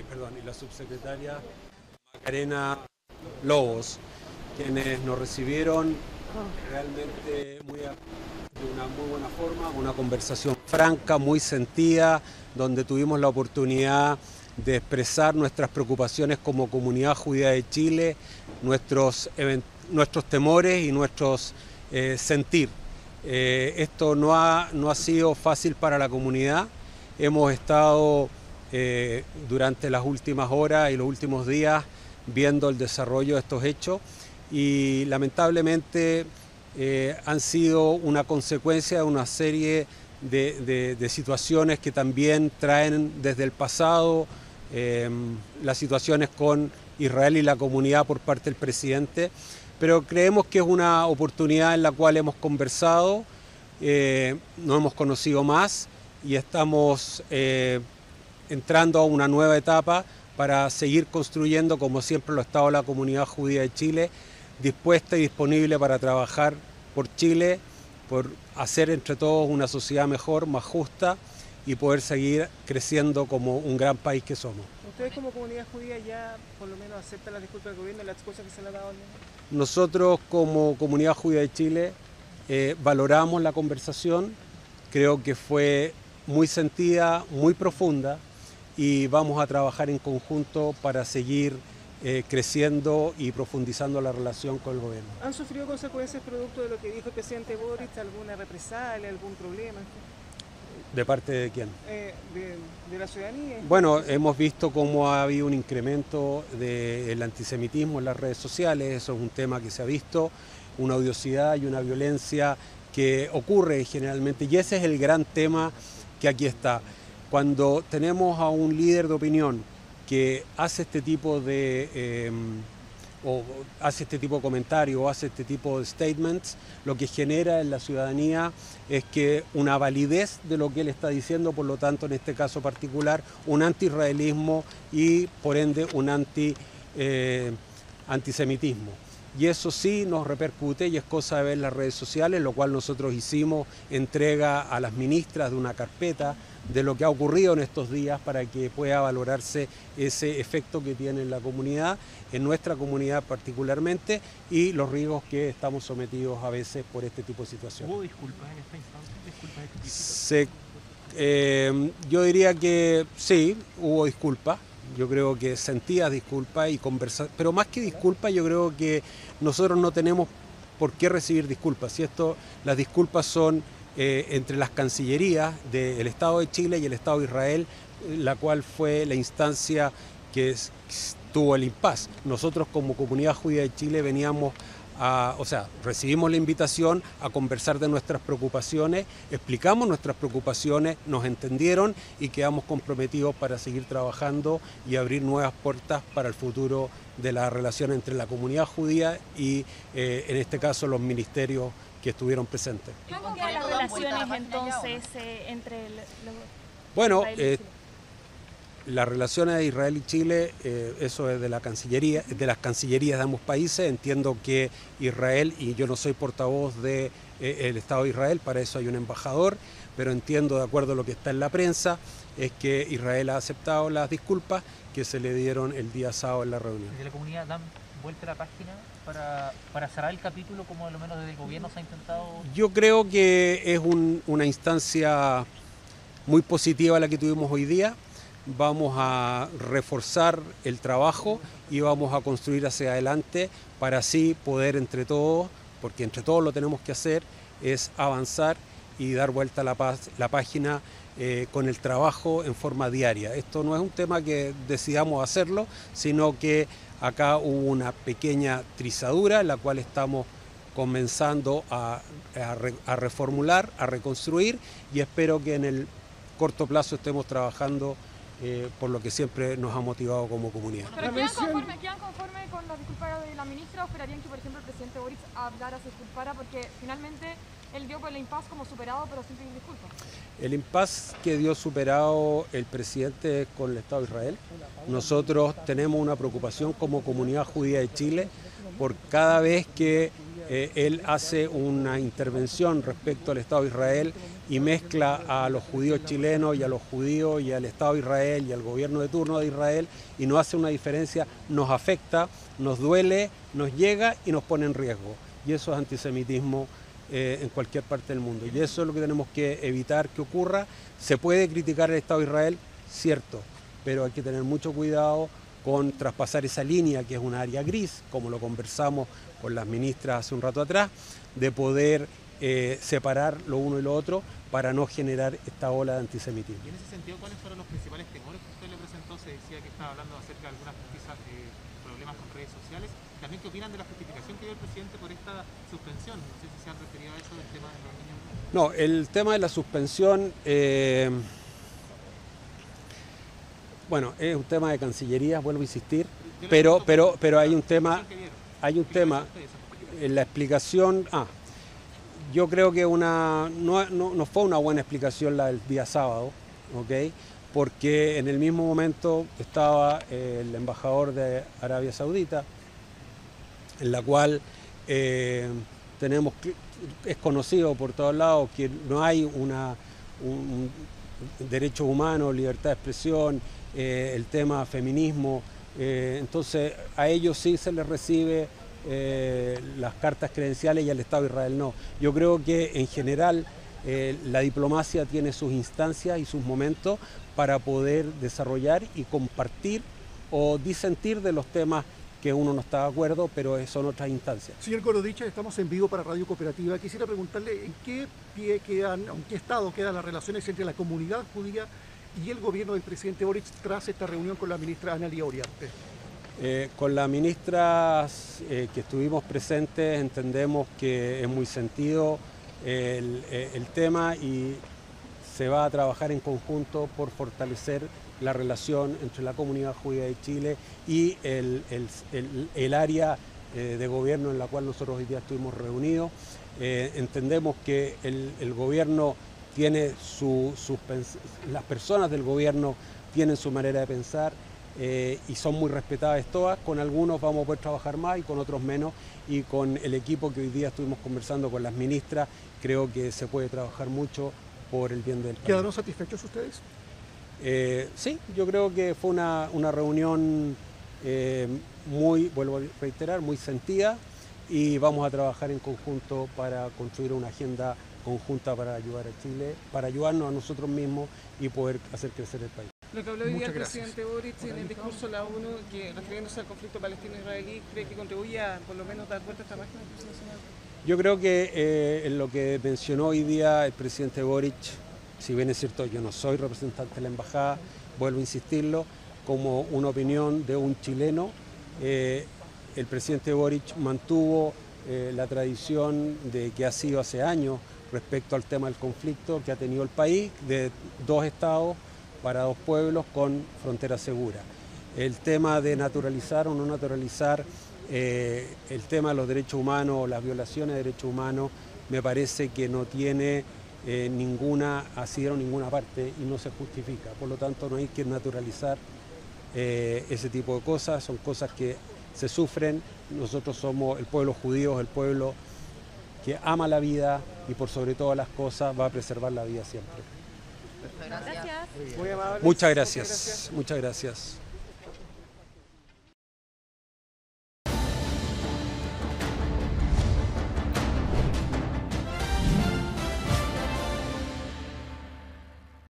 y la subsecretaria Macarena Lobos, quienes nos recibieron realmente de una muy buena forma, una conversación franca, muy sentida, donde tuvimos la oportunidad de expresar nuestras preocupaciones como Comunidad Judía de Chile, nuestros temores y nuestros sentir. Esto no ha sido fácil para la comunidad. Hemos estado durante las últimas horas y los últimos días viendo el desarrollo de estos hechos y lamentablemente han sido una consecuencia de una serie de situaciones que también traen desde el pasado, las situaciones con Israel y la comunidad por parte del presidente, pero creemos que es una oportunidad en la cual hemos conversado, nos hemos conocido más y estamos entrando a una nueva etapa para seguir construyendo, como siempre lo ha estado la Comunidad Judía de Chile, dispuesta y disponible para trabajar por Chile, por hacer entre todos una sociedad mejor, más justa y poder seguir creciendo como un gran país que somos. ¿Ustedes como Comunidad Judía ya por lo menos aceptan las disculpas del gobierno y las cosas que se le han dado? Nosotros como Comunidad Judía de Chile valoramos la conversación, creo que fue muy sentida, muy profunda y vamos a trabajar en conjunto para seguir creciendo y profundizando la relación con el gobierno. ¿Han sufrido consecuencias producto de lo que dijo el presidente Boric? ¿Alguna represalia, algún problema? ¿De parte de quién? De la ciudadanía. Bueno, hemos visto cómo ha habido un incremento del antisemitismo en las redes sociales, eso es un tema que se ha visto, una odiosidad y una violencia que ocurre generalmente, y ese es el gran tema que aquí está. Cuando tenemos a un líder de opinión que hace este tipo de comentarios o hace este tipo de statements, lo que genera en la ciudadanía es que una validez de lo que él está diciendo, por lo tanto en este caso particular, un anti-israelismo y por ende un antisemitismo. Y eso sí nos repercute y es cosa de ver las redes sociales, lo cual nosotros hicimos entrega a las ministras de una carpeta de lo que ha ocurrido en estos días para que pueda valorarse ese efecto que tiene en la comunidad, en nuestra comunidad particularmente, y los riesgos que estamos sometidos a veces por este tipo de situaciones. ¿Hubo disculpas en esta instancia? ¿Disculpas explícitas? Yo diría que sí, hubo disculpas. Yo creo que sentías disculpas y conversas, pero más que disculpas yo creo que nosotros no tenemos por qué recibir disculpas. Si esto, las disculpas son entre las cancillerías del Estado de Chile y el Estado de Israel, la cual fue la instancia que tuvo el impas. Nosotros como Comunidad Judía de Chile veníamos recibimos la invitación a conversar de nuestras preocupaciones, explicamos nuestras preocupaciones, nos entendieron y quedamos comprometidos para seguir trabajando y abrir nuevas puertas para el futuro de la relación entre la comunidad judía y en este caso los ministerios que estuvieron presentes. ¿Cómo fueron las relaciones entonces entre los... Bueno, las relaciones de Israel y Chile, eso es de la Cancillería, de las Cancillerías de ambos países. Entiendo que Israel, y yo no soy portavoz del Estado de Israel, para eso hay un embajador, pero entiendo de acuerdo a lo que está en la prensa, es que Israel ha aceptado las disculpas que se le dieron el día sábado en la reunión. ¿De la comunidad dan vuelta a la página para cerrar el capítulo, como a lo menos desde el gobierno se ha intentado? Yo creo que es una instancia muy positiva la que tuvimos hoy día. Vamos a reforzar el trabajo y vamos a construir hacia adelante para así poder entre todos, porque entre todos lo tenemos que hacer, es avanzar y dar vuelta a la página con el trabajo en forma diaria. Esto no es un tema que decidamos hacerlo, sino que acá hubo una pequeña trizadura en la cual estamos comenzando a reformular, a reconstruir, y espero que en el corto plazo estemos trabajando por lo que siempre nos ha motivado como comunidad. ¿Pero quedan conforme con la disculpa de la ministra o esperarían que, por ejemplo, el presidente Boric hablara, se disculpara? Porque finalmente él dio por el impasse como superado, pero sin pedir disculpas. El impasse que dio superado el presidente con el Estado de Israel. Nosotros tenemos una preocupación como Comunidad Judía de Chile por cada vez que él hace una intervención respecto al Estado de Israel y mezcla a los judíos chilenos y a los judíos y al Estado de Israel y al gobierno de turno de Israel y no hace una diferencia, nos afecta, nos duele, nos llega y nos pone en riesgo. Y eso es antisemitismo en cualquier parte del mundo. Y eso es lo que tenemos que evitar que ocurra. Se puede criticar el Estado de Israel, cierto, pero hay que tener mucho cuidado con traspasar esa línea, que es una área gris, como lo conversamos con las ministras hace un rato atrás, de poder separar lo uno y lo otro para no generar esta ola de antisemitismo. Y en ese sentido, ¿cuáles fueron los principales temores que usted le presentó? Se decía que estaba hablando acerca de algunas noticias problemas con redes sociales. También, ¿qué opinan de la justificación que dio el presidente por esta suspensión? No sé si se han referido a eso del tema de los niños. No, el tema de la suspensión... Bueno, es un tema de Cancillería, vuelvo a insistir, pero hay un tema, la explicación, yo creo que no fue una buena explicación la del día sábado, ¿ok? Porque en el mismo momento estaba el embajador de Arabia Saudita, en la cual es conocido por todos lados que no hay un derecho humano, libertad de expresión, el tema feminismo, entonces a ellos sí se les recibe las cartas credenciales y al Estado de Israel no. Yo creo que en general la diplomacia tiene sus instancias y sus momentos para poder desarrollar y compartir o disentir de los temas que uno no está de acuerdo, pero son otras instancias. Señor Gorodisher, estamos en vivo para Radio Cooperativa. Quisiera preguntarle en qué pie quedan, en qué estado quedan las relaciones entre la comunidad judía y el gobierno del presidente Boric tras esta reunión con la ministra Analia Oriante. Con la ministra que estuvimos presentes entendemos que es muy sentido el tema y se va a trabajar en conjunto por fortalecer la relación entre la Comunidad Judía de Chile y el área de gobierno en la cual nosotros hoy día estuvimos reunidos. Entendemos que el gobierno tiene las personas del gobierno tienen su manera de pensar y son muy respetadas todas. Con algunos vamos a poder trabajar más y con otros menos. Y con el equipo que hoy día estuvimos conversando con las ministras, creo que se puede trabajar mucho por el bien del país. ¿Quedaron satisfechos ustedes? Sí, yo creo que fue una reunión muy, vuelvo a reiterar, muy sentida y vamos a trabajar en conjunto para construir una agenda conjunta para ayudar a Chile, para ayudarnos a nosotros mismos y poder hacer crecer el país. Lo que habló hoy día el presidente Boric en el discurso de la ONU, que refiriéndose al conflicto palestino-israelí, ¿cree que contribuye a por lo menos dar vuelta a esta máquina? Yo creo que en lo que mencionó hoy día el presidente Boric, si bien es cierto, yo no soy representante de la embajada, vuelvo a insistirlo, como una opinión de un chileno, el presidente Boric mantuvo la tradición de que ha sido hace años respecto al tema del conflicto que ha tenido el país, de dos estados para dos pueblos con frontera segura. El tema de naturalizar o no naturalizar, el tema de los derechos humanos, las violaciones de derechos humanos, me parece que no tiene... ninguna asidero en ninguna parte y no se justifica, por lo tanto no hay que naturalizar ese tipo de cosas, son cosas que se sufren, nosotros somos el pueblo judío, el pueblo que ama la vida y por sobre todas las cosas va a preservar la vida siempre. Gracias. Muchas gracias, muchas gracias.